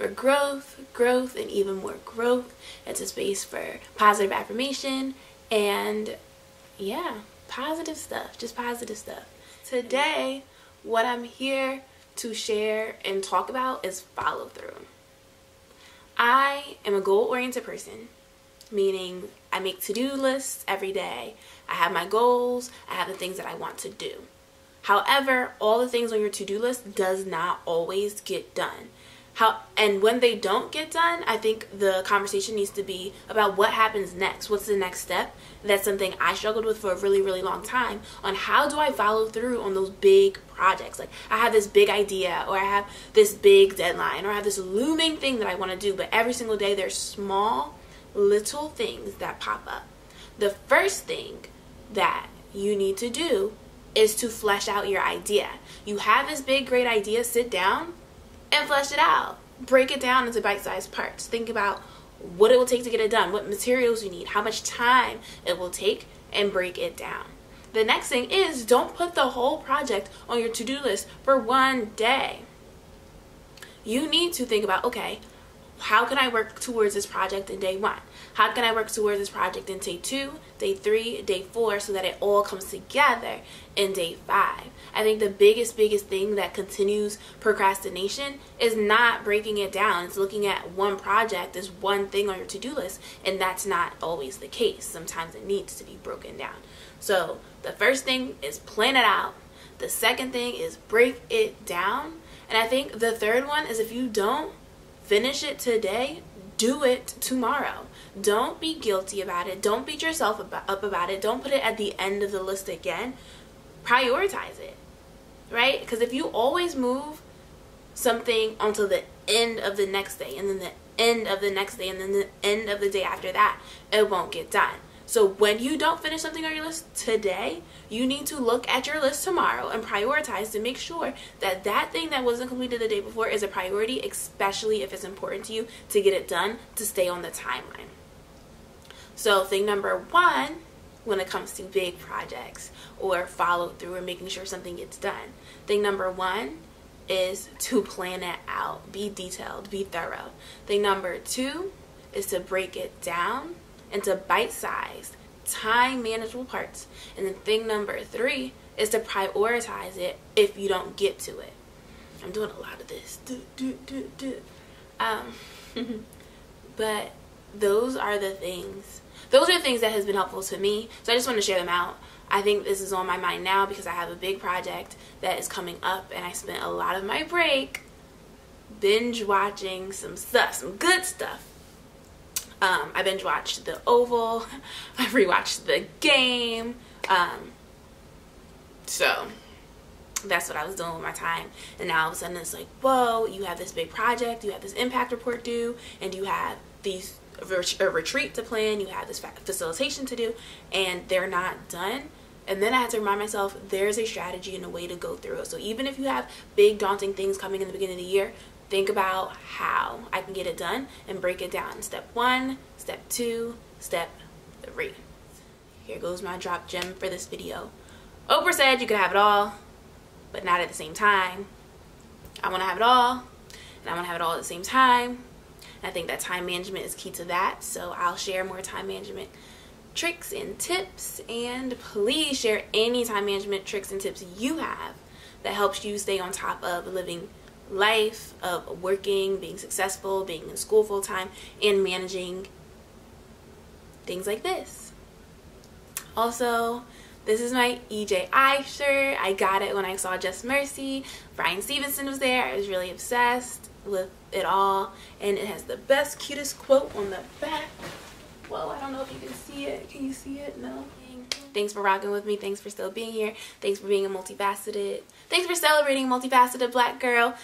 for growth, growth, and even more growth. It's a space for positive affirmation and, yeah, positive stuff, just positive stuff. Today, what I'm here to share and talk about is follow through. I am a goal-oriented person, meaning I make to-do lists every day. I have my goals, I have the things that I want to do. However, all the things on your to-do list does not always get done. And when they don't get done, I think the conversation needs to be about what happens next. What's the next step? That's something I struggled with for a really, really long time on how do I follow through on those big projects. Like I have this big idea or I have this big deadline or I have this looming thing that I want to do. But every single day there's small little things that pop up. The first thing that you need to do is to flesh out your idea. You have this big, great idea, sit down and flesh it out. Break it down into bite-sized parts. Think about what it will take to get it done, what materials you need, how much time it will take, and break it down. The next thing is don't put the whole project on your to-do list for one day. You need to think about, okay, how can I work towards this project in day one? How can I work towards this project in day two, day three, day four, so that it all comes together in day five? I think the biggest thing that continues procrastination is not breaking it down. It's looking at one project as one thing on your to-do list, and that's not always the case. Sometimes it needs to be broken down. So the first thing is plan it out. The second thing is break it down. And I think the third one is if you don't finish it today, do it tomorrow. Don't be guilty about it. Don't beat yourself up about it. Don't put it at the end of the list again. Prioritize it, right? Because if you always move something until the end of the next day and then the end of the next day and then the end of the day after that, it won't get done. So when you don't finish something on your list today, you need to look at your list tomorrow and prioritize to make sure that that thing that wasn't completed the day before is a priority, especially if it's important to you to get it done, to stay on the timeline. So thing number one, when it comes to big projects or follow through or making sure something gets done, thing number one is to plan it out, be detailed, be thorough. Thing number two is to break it down into bite-sized, time-manageable parts. And then thing number three is to prioritize it if you don't get to it. I'm doing a lot of this. But those are the things. Those are the things that has been helpful to me. So I just want to share them out. I think this is on my mind now because I have a big project that is coming up and I spent a lot of my break binge watching some stuff, some good stuff. I binge watched The Oval, I rewatched The Game, so that's what I was doing with my time. And now all of a sudden it's like, whoa, you have this big project, you have this impact report due, and you have these a retreat to plan, you have this facilitation to do, and they're not done. And then I had to remind myself there's a strategy and a way to go through it. So even if you have big daunting things coming in the beginning of the year, think about how I can get it done and break it down. Step one, step two, step three. Here goes my drop gem for this video. Oprah said you could have it all, but not at the same time. I want to have it all, and I want to have it all at the same time. And I think that time management is key to that, so I'll share more time management tricks and tips. And please share any time management tricks and tips you have that helps you stay on top of living life, of working, being successful, being in school full time, and managing things like this. Also, this is my EJI shirt. I got it when I saw Just Mercy. Bryan Stevenson was there. I was really obsessed with it all, and it has the best, cutest quote on the back. Whoa, I don't know if you can see it. Can you see it? No. Thanks for rocking with me. Thanks for still being here. Thanks for being a multifaceted. Thanks for celebrating multifaceted Black girl.